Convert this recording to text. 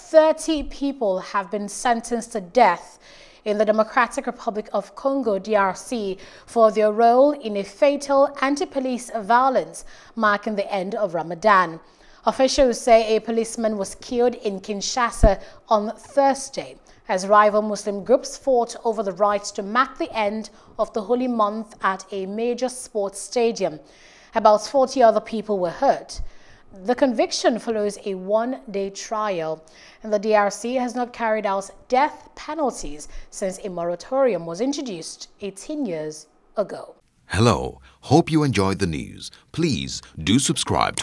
30 people have been sentenced to death in the Democratic Republic of Congo, DRC, for their role in a fatal anti-police violence marking the end of Ramadan. Officials say a policeman was killed in Kinshasa on Thursday as rival Muslim groups fought over the right to mark the end of the holy month at a major sports stadium. About 40 other people were hurt. The conviction follows a one-day trial, and the DRC has not carried out death penalties since a moratorium was introduced 18 years ago. Hello, hope you enjoyed the news. Please do subscribe to our